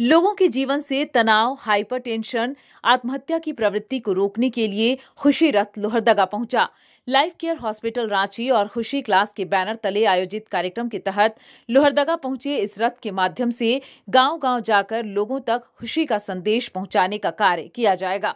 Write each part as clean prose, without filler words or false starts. लोगों के जीवन से तनाव, हाइपरटेंशन, आत्महत्या की प्रवृत्ति को रोकने के लिए खुशी रथ लोहरदगा पहुंचा। लाइफ केयर हॉस्पिटल रांची और खुशी क्लास के बैनर तले आयोजित कार्यक्रम के तहत लोहरदगा पहुंचे इस रथ के माध्यम से गांव-गांव जाकर लोगों तक खुशी का संदेश पहुंचाने का कार्य किया जाएगा।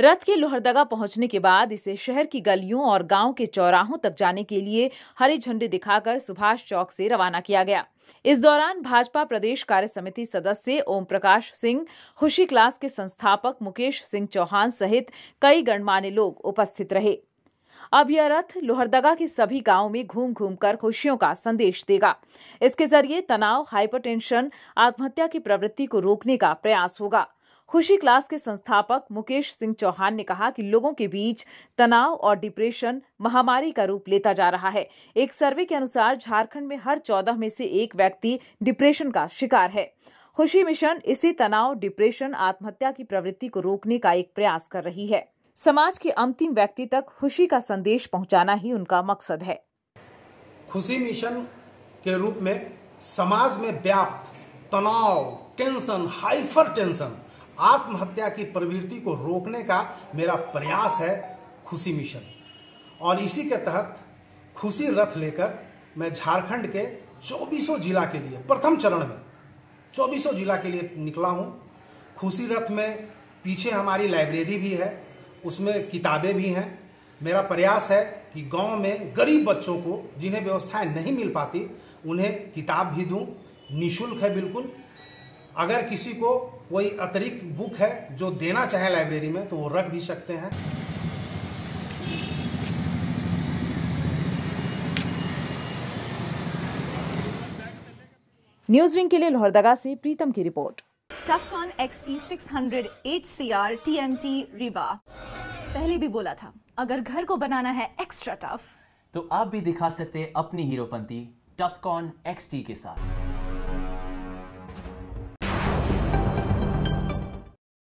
रथ के लोहरदगा पहुंचने के बाद इसे शहर की गलियों और गांव के चौराहों तक जाने के लिए हरे झंडे दिखाकर सुभाष चौक से रवाना किया गया। इस दौरान भाजपा प्रदेश कार्य समिति सदस्य ओम प्रकाश सिंह, खुशी क्लास के संस्थापक मुकेश सिंह चौहान सहित कई गणमान्य लोग उपस्थित रहे। अब यह रथ लोहरदगा के सभी गांवों में घूम घूम कर खुशियों का संदेश देगा। इसके जरिए तनाव, हाइपरटेंशन, आत्महत्या की प्रवृत्ति को रोकने का प्रयास होगा। खुशी क्लास के संस्थापक मुकेश सिंह चौहान ने कहा कि लोगों के बीच तनाव और डिप्रेशन महामारी का रूप लेता जा रहा है। एक सर्वे के अनुसार झारखंड में हर 14 में से एक व्यक्ति डिप्रेशन का शिकार है। खुशी मिशन इसी तनाव, डिप्रेशन, आत्महत्या की प्रवृत्ति को रोकने का एक प्रयास कर रही है। समाज के अंतिम व्यक्ति तक खुशी का संदेश पहुंचाना ही उनका मकसद है। खुशी मिशन के रूप में समाज में व्याप्त तनाव, टेंशन, हाइपरटेंशन, आत्महत्या की प्रवृत्ति को रोकने का मेरा प्रयास है खुशी मिशन। और इसी के तहत खुशी रथ लेकर मैं झारखंड के 2400 जिला के लिए प्रथम चरण में 2400 जिला के लिए निकला हूं। खुशी रथ में पीछे हमारी लाइब्रेरी भी है, उसमें किताबें भी हैं। मेरा प्रयास है कि गांव में गरीब बच्चों को जिन्हें व्यवस्थाएं नहीं मिल पाती उन्हें किताब भी दूं, निःशुल्क है बिल्कुल। अगर किसी को कोई अतिरिक्त बुक है जो देना चाहे लाइब्रेरी में तो वो रख भी सकते हैं। न्यूज विंग के लिए लोहरदगा से प्रीतम की report. Tufcon XT 600 HCR TMT rebar. पहले भी बोला था, अगर घर को बनाना है एक्स्ट्रा टफ तो आप भी दिखा सकते हैं अपनी हीरोपंती टफकॉन XT के साथ।